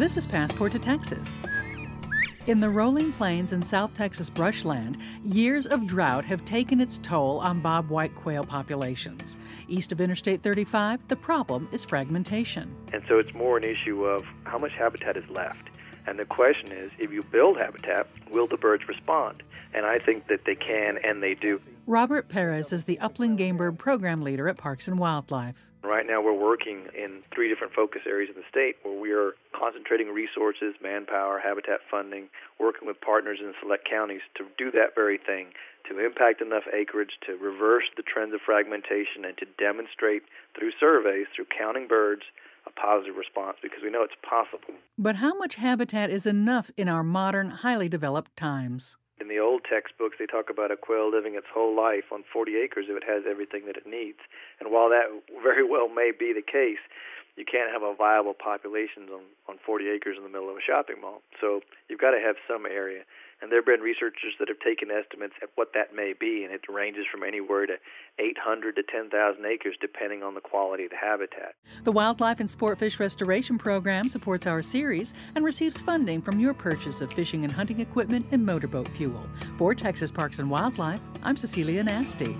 This is Passport to Texas. In the rolling plains and South Texas brushland, years of drought have taken its toll on bobwhite quail populations. East of Interstate 35, the problem is fragmentation. And so it's more an issue of how much habitat is left. And the question is, if you build habitat, will the birds respond? And I think that they can, and they do. Robert Perez is the Upland Gamebird Program Leader at Parks and Wildlife. Right now we're working in 3 different focus areas in the state where we are concentrating resources, manpower, habitat funding, working with partners in select counties to do that very thing, to impact enough acreage to reverse the trends of fragmentation and to demonstrate through surveys, through counting birds, a positive response, because we know it's possible. But how much habitat is enough in our modern, highly developed times? In the old textbooks, they talk about a quail living its whole life on 40 acres if it has everything that it needs. And while that very well may be the case, you can't have a viable population on 40 acres in the middle of a shopping mall. So you've got to have some area. And there have been researchers that have taken estimates at what that may be, and it ranges from anywhere to 800 to 10,000 acres, depending on the quality of the habitat. The Wildlife and Sport Fish Restoration Program supports our series and receives funding from your purchase of fishing and hunting equipment and motorboat fuel. For Texas Parks and Wildlife, I'm Cecilia Nasty.